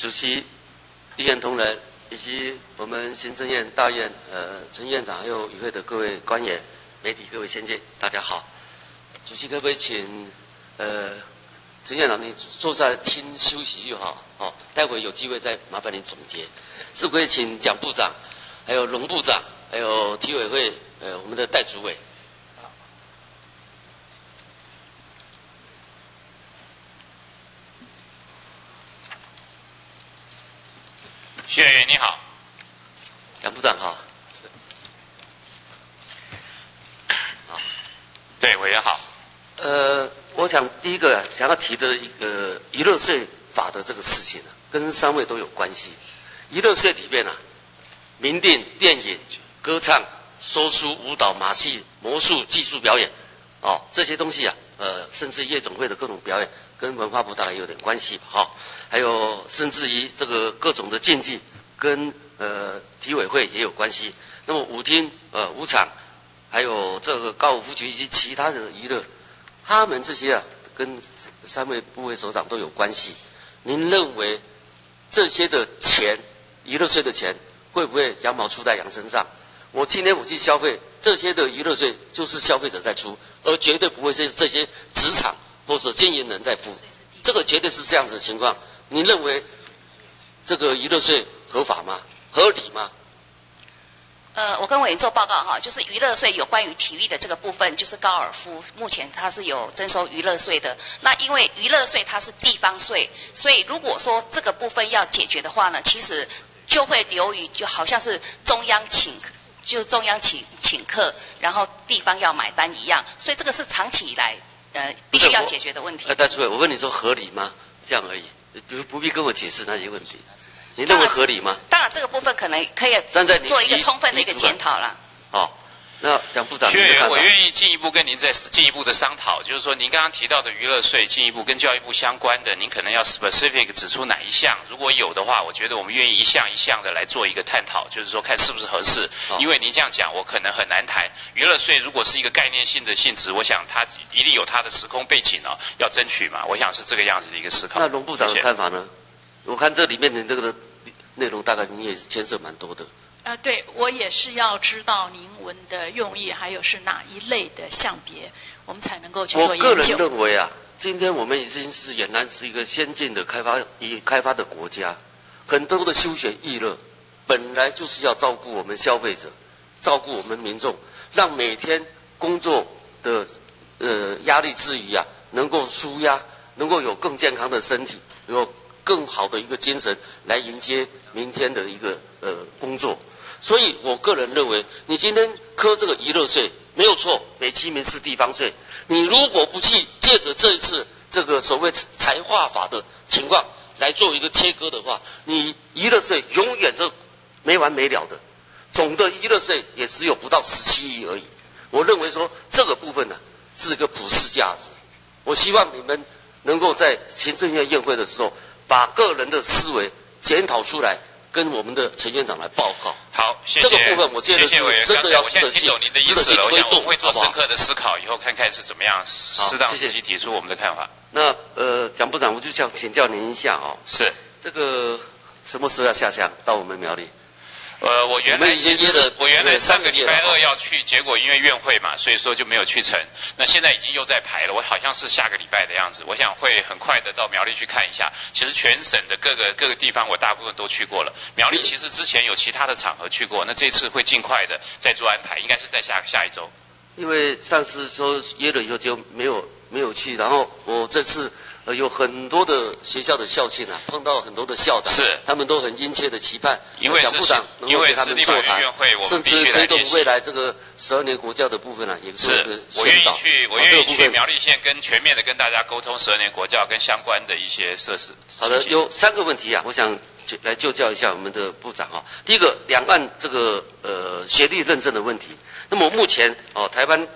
主席、立院同仁以及我们行政院、大院陈院长还有与会的各位官员、媒体、各位先进，大家好。主席可不可以请陈院长你坐在听休息就好，哦，待会有机会再麻烦您总结。是不是可以请蒋部长、还有龙部长、还有体委会我们的代主委。 薛委员你好，蒋部长好，是，好，对委员好。我想第一个想要提的一个娱乐税法的这个事情呢，跟三位都有关系。娱乐税里面呢，明定电影、歌唱、说书、舞蹈、马戏、魔术、技术表演，哦，这些东西啊，甚至夜总会的各种表演，跟文化部大概有点关系吧，哈、哦。 还有，甚至于这个各种的竞技跟体委会也有关系。那么舞厅、舞场，还有这个高尔夫球以及其他的娱乐，他们这些啊，跟三位部委首长都有关系。您认为这些的钱，娱乐税的钱，会不会羊毛出在羊身上？我今天我去消费，这些的娱乐税就是消费者在出，而绝对不会是这些职场或者经营人在付。这个绝对是这样子的情况。 你认为这个娱乐税合法吗？合理吗？我跟委员做报告哈，就是娱乐税有关于体育的这个部分，就是高尔夫，目前它是有征收娱乐税的。那因为娱乐税它是地方税，所以如果说这个部分要解决的话呢，其实就会流于就好像是中央请。 就中央请客，然后地方要买单一样，所以这个是长期以来必须要解决的问题。戴主委，我问你说合理吗？这样而已。 不必跟我解释那些问题，你认为合理吗？当然，这个部分可能可以做一个充分的一个检讨啦。好，那蒋部长，薛委员，我愿意进一步跟您再进一步的商讨，就是说您刚刚提到的娱乐税，进一步跟教育部相关的，您可能要 specific 指出哪一项，如果有的话，我觉得我们愿意一项一项的来做一个探讨，就是说看是不是合适。因为您这样讲，我可能很难谈。娱乐税如果是一个概念性的性质，我想它。 一定有它的时空背景哦，要争取嘛，我想是这个样子的一个思考。那龙部长的看法呢？我看这里面的这个内容，大概你也牵涉蛮多的。对，我也是要知道您文的用意，还有是哪一类的项别，我们才能够去做研究。我个人认为啊，今天我们已经是俨然是一个先进的开发的国家，很多的休闲娱乐本来就是要照顾我们消费者，照顾我们民众，让每天工作的。 压力之余啊，能够舒压，能够有更健康的身体，有更好的一个精神来迎接明天的一个工作。所以我个人认为，你今天科这个娱乐税没有错，美其名是地方税。你如果不去借着这一次这个所谓财划法的情况来做一个切割的话，你娱乐税永远都没完没了的，总的娱乐税也只有不到17亿而已。我认为说这个部分呢、啊。 是个普世价值，我希望你们能够在行政院院会的时候，把个人的思维检讨出来，跟我们的陈院长来报告。好，谢谢。这个部分我觉得是真的要值得去推动，我会做深刻的思考，以后看看是怎么样适当时机提出我们的看法。那蒋部长，我就想请教您一下哦，是这个什么时候要下乡到我们苗栗？ 我原来上个礼拜二要去，结果因为院会嘛，所以说就没有去成。那现在已经又在排了，我好像是下个礼拜的样子。我想会很快的到苗栗去看一下。其实全省的各个地方我大部分都去过了。苗栗其实之前有其他的场合去过，那这次会尽快的再做安排，应该是在下一周。因为上次说约了以后就没有去，然后我这次。 有很多的学校的校庆啊，碰到很多的校长，他们都很殷切的期盼蒋部长能够给他们座谈，甚至推动未来这个12年国教的部分啊，也是我愿意去，我愿意去苗栗县跟全面的跟大家沟通12年国教跟相关的一些设施。好的，有3个问题啊，我想来就教一下我们的部长啊。第一个，两岸这个学历认证的问题。 那么目前哦，台湾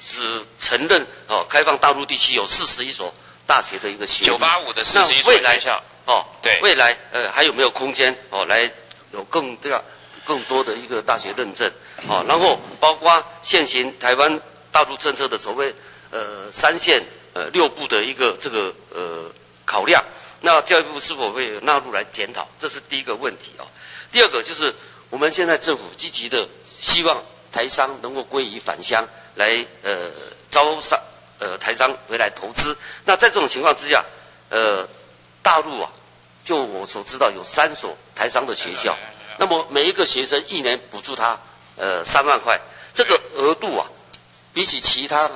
只承认哦开放大陆地区有41所大学的一个学历。985的41所学校哦，对，未来还有没有空间哦来有更多的一个大学认证哦？然后包括现行台湾大陆政策的所谓3线6部的一个这个考量那教育部是否会纳入来检讨？这是第一个问题啊。第二个就是我们现在政府积极的希望台商能够归于返乡来招商台商回来投资。那在这种情况之下，大陆啊，就我所知道有3所台商的学校，那么每一个学生1年补助他3万块，这个额度啊，比起其他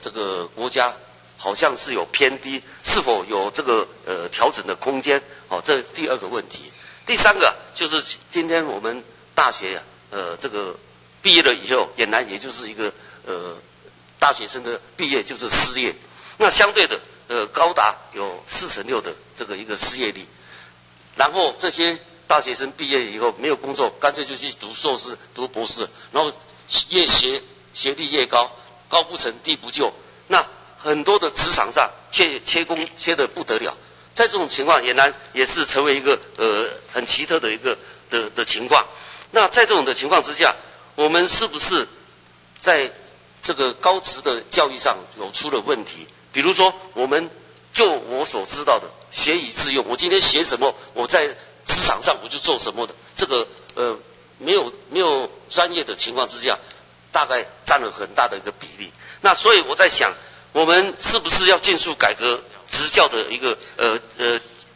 这个国家好像是有偏低，是否有这个调整的空间？哦，这是第二个问题。第三个就是今天我们大学啊，这个毕业了以后，俨然也就是一个大学生的毕业就是失业，那相对的高达有46%的这个一个失业率，然后这些大学生毕业以后没有工作，干脆就去读硕士、读博士，然后越学历越高，高不成低不就。那很多的职场上缺工缺得不得了，在这种情况俨然也是成为一个很奇特的一个的情况。那在这种的情况之下，我们是不是在这个高职的教育上有出了问题？比如说，我们就我所知道的，学以致用。我今天学什么，我在职场上我就做什么的。这个没有专业的情况之下，大概占了很大的一个比例。那所以我在想，我们是不是要尽速改革职教的一个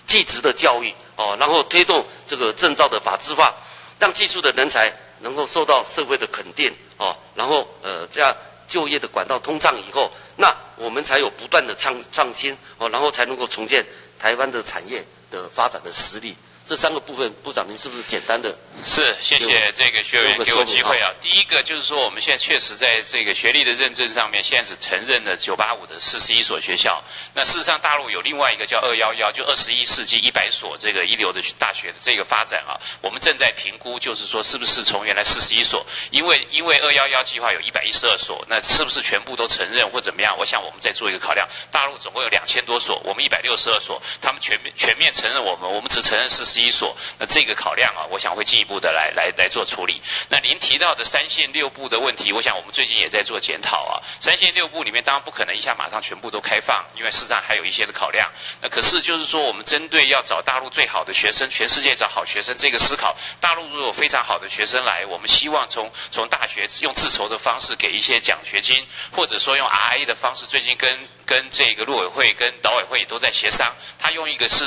技职的教育哦，然后推动这个证照的法制化，让技术的人才能够受到社会的肯定哦，然后这样就业的管道通畅以后，那我们才有不断的创新哦，然后才能够重建台湾的产业的发展的实力。这3个部分，部长您是不是简单的？是，谢谢这个薛委员给我机会啊。第一个就是说，我们现在确实在这个学历的认证上面，现在只承认了985的41所学校。那事实上，大陆有另外一个叫211，就21世纪100所这个一流的大学的这个发展啊，我们正在评估，就是说是不是从原来41所，因为211计划有112所，那是不是全部都承认或怎么样？我想我们再做一个考量。大陆总共有2000多所，我们162所，他们全面承认我们只承认41所，那这个考量啊，我想会进一步的来做处理。那您提到的3线6部的问题，我想我们最近也在做检讨啊。3线6部里面当然不可能一下马上全部都开放，因为事实上还有一些的考量。那可是就是说，我们针对要找大陆最好的学生，全世界找好学生这个思考，大陆如果有非常好的学生来，我们希望从大学用自筹的方式给一些奖学金，或者说用 RIA 的方式。最近跟这个陆委会跟导委会也都在协商，他用一个视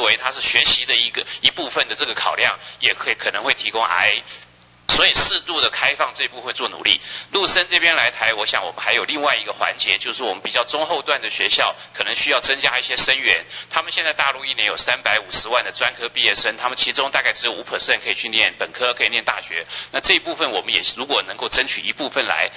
为他是学习的一部分的这个考量，也可能会提供 RIA。所以适度的开放这部分做努力。陆生这边来台，我想我们还有另外一个环节，就是我们比较中后段的学校可能需要增加一些生源。他们现在大陆1年有350万的专科毕业生，他们其中大概只有5% 可以去念本科，可以念大学。那这一部分我们也如果能够争取一部分来，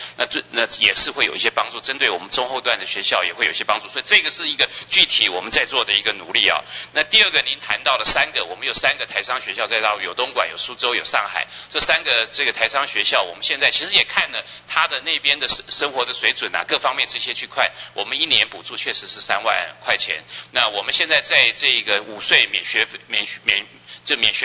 那也是会有一些帮助，针对我们中后段的学校也会有一些帮助。所以这个是一个具体我们在做的一个努力啊。那第二个您谈到了3个，我们有3个台商学校在大陆，有东莞、有苏州、有上海，这3个。这个台商学校，我们现在其实也看了他的那边的生活的水准啊，各方面这些区块，我们1年补助确实是3万块钱。那我们现在在这个5岁免学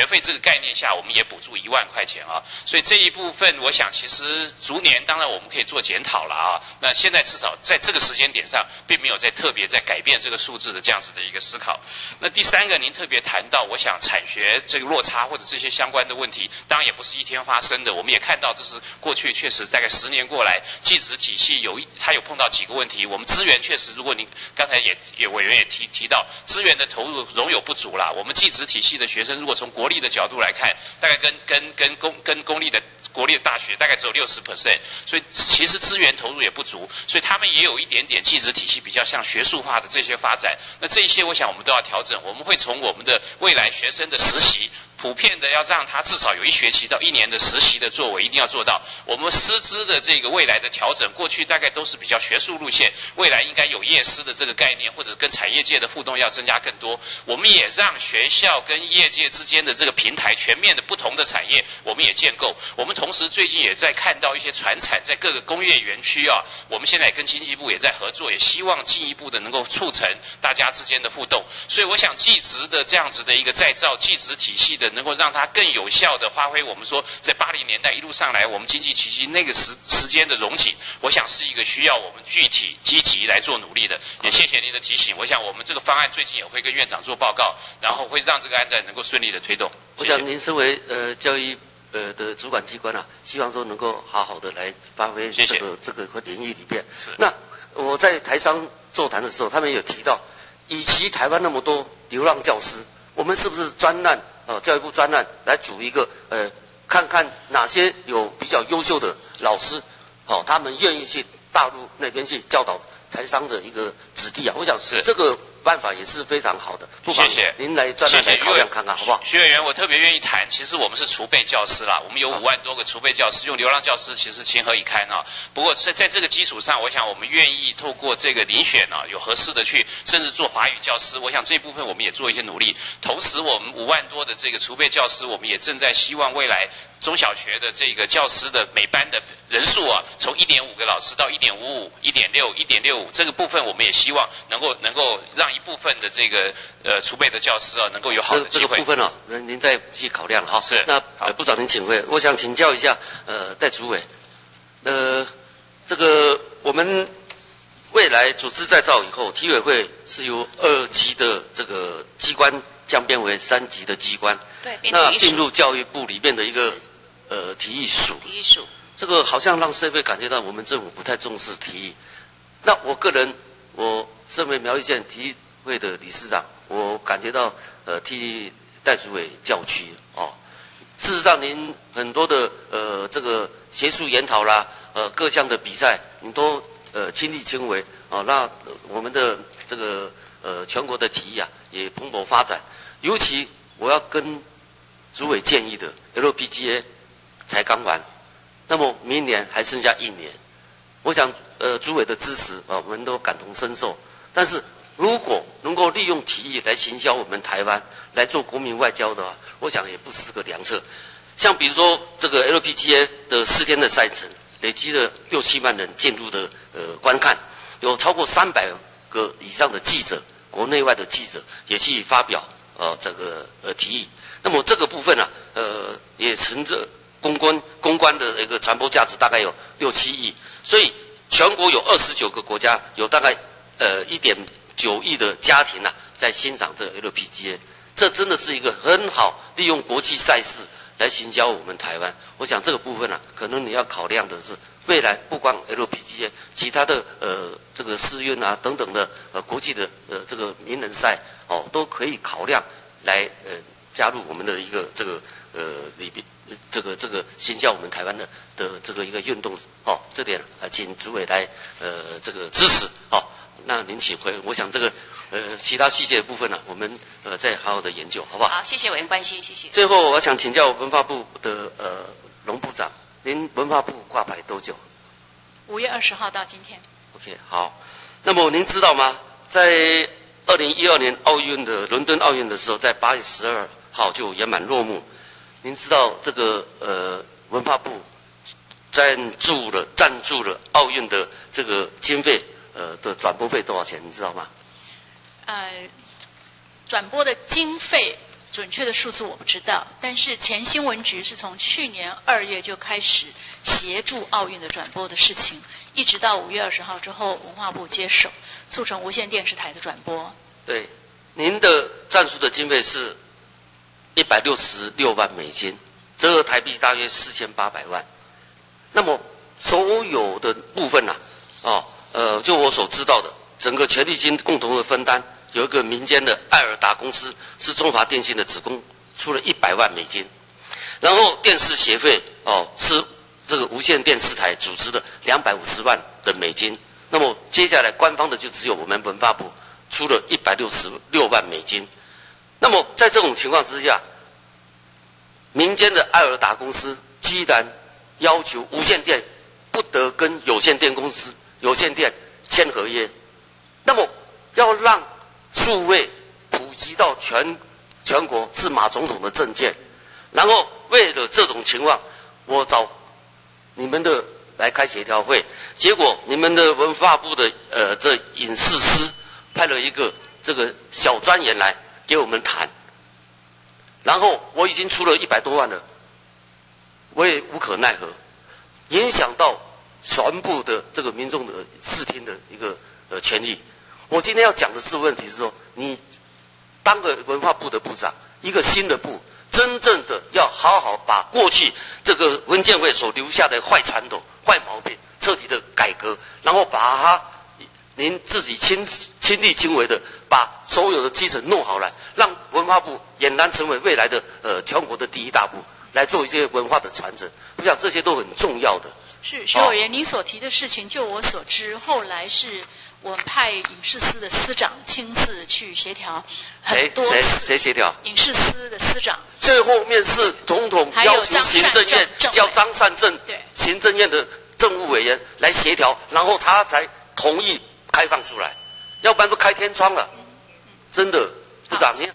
费这个概念下，我们也补助1万块钱啊。所以这一部分，我想其实逐年当然我们可以做检讨了啊。那现在至少在这个时间点上，并没有在特别在改变这个数字的这样子的一个思考。那第三个，您特别谈到，我想产学这个落差或者这些相关的问题，当然也不是一天发生的，我们也看到，这是过去确实大概10年过来，技职体系它有碰到几个问题。我们资源确实，如果您刚才也委员也提到，资源的投入仍有不足啦。我们技职体系的学生，如果从国立的角度来看，大概跟公立的国立的大学大概只有60%，所以其实资源投入也不足，所以他们也有一点点技职体系比较像学术化的这些发展。那这一些，我想我们都要调整。我们会从我们的未来学生的实习，普遍的要让他至少有1学期到1年的实习的作为，一定要做到。我们师资的这个未来的调整，过去大概都是比较学术路线，未来应该有业师的这个概念，或者跟产业界的互动要增加更多。我们也让学校跟业界之间的这个平台全面的不同的产业我们也建构。我们同时最近也在看到一些传产在各个工业园区啊，我们现在也跟经济部也在合作，也希望进一步的能够促成大家之间的互动。所以我想技职的这样子的一个再造技职体系的，能够让它更有效的发挥我们说在80年代一路上来我们经济奇迹那个时间的融景，我想是一个需要我们具体积极来做努力的。也谢谢您的提醒，我想我们这个方案最近也会跟院长做报告，然后会让这个案子能够顺利的推动。谢谢。我想您身为教育的主管机关啊，希望说能够好好的来发挥这个和领域里面。是。那我在台商座谈的时候，他们有提到，与其台湾那么多流浪教师，我们是不是专案教育部专案来组一个看看哪些有比较优秀的老师，好，他们愿意去大陆那边去教导台商的一个子弟啊。我想是这个办法也是非常好的，不妨您来专门来考量看看，好不好？徐委员，我特别愿意谈，其实我们是储备教师啦，我们有5万多个储备教师，用流浪教师其实情何以堪啊！不过在这个基础上，我想我们愿意透过这个遴选啊，有合适的去，甚至做华语教师，我想这部分我们也做一些努力。同时，我们5万多的这个储备教师，我们也正在希望未来中小学的这个教师的每班的人数啊，从1.5个老师到1.55、1.6、1.65这个部分，我们也希望能够让一部分的这个储备的教师啊，能够有好的机会。这个部分哦，您再去考量哈。是。那部长您请回，我想请教一下戴主委，这个我们未来组织再造以后，体委会是由2级的这个机关降变为3级的机关，对，那并入教育部里面的一个体育署。体育署。这个好像让社会感觉到我们政府不太重视体育。那我个人，我身为苗栗县体育会的理事长，我感觉到替戴主委叫屈哦。事实上，您很多的这个学术研讨啦，各项的比赛，您都亲力亲为哦。那我们的这个全国的体育啊，也蓬勃发展。尤其我要跟主委建议的 LPGA 才刚完，那么明年还剩下1年，我想主委的支持啊，我们都感同身受。但是如果能够利用体育来行销我们台湾，来做国民外交的话，我想也不是个良策。像比如说这个 LPGA 的4天的赛程，累积了6、7万人进入的观看，有超过300个以上的记者，国内外的记者也去发表这个体育。那么这个部分啊，也乘着公关的一个传播价值大概有6、7亿，所以全国有29个国家，有大概1.9亿的家庭啊，在欣赏这个 LPGA， 这真的是一个很好利用国际赛事来行销我们台湾。我想这个部分啊，可能你要考量的是，未来不光 LPGA， 其他的这个世运啊等等的国际的这个名人赛哦，都可以考量来加入我们的一个这个里边这个行销我们台湾的这个一个运动哦，这点啊，请主委来这个支持哦。那您请回，我想这个其他细节的部分呢，我们再好好的研究，好不好？好，谢谢委员关心，谢谢。最后我想请教文化部的龙部长，您文化部挂牌多久？5月20号到今天。OK， 好。那么您知道吗？在2012年奥运的伦敦奥运的时候，在8月12号就圆满落幕。您知道这个文化部赞助了奥运的这个经费。的转播费多少钱？你知道吗？转播的经费准确的数字我不知道，但是前新闻局是从去年2月就开始协助奥运的转播的事情，一直到5月20号之后，文化部接手，促成无线电视台的转播。对，您的赞助的经费是166万美金，折合台币大约4800万。那么所有的部分啊，哦。就我所知道的，整个权利金共同的分担，有一个民间的爱尔达公司是中华电信的子公，出了100万美金，然后电视协会哦是这个无线电视台组织的250万的美金，那么接下来官方的就只有我们文化部出了166万美金，那么在这种情况之下，民间的爱尔达公司居然要求无线电不得跟有线电签合约，那么要让数位普及到全国是马总统的政见，然后为了这种情况，我找你们的来开协调会，结果你们的文化部的这影视司派了一个这个小专员来给我们谈，然后我已经出了100多万了，我也无可奈何，影响到全部的这个民众的视听的一个权利。我今天要讲的是问题是说，你当个文化部的部长，一个新的部，真正的要好好把过去这个文建会所留下的坏传统、坏毛病彻底的改革，然后把它您自己亲力亲为的把所有的基层弄好来，让文化部俨然成为未来的全国的第一大部，来做一些文化的传承。我想这些都很重要的。是徐委员，您所提的事情，就我所知，后来是我们派影视司的司长亲自去协调，很多谁协调？影视司的司长。最后面是总统要求行政院叫张善政，行政院的政务委员来协调，然后他才同意开放出来，要不然都开天窗了，真的，部长您。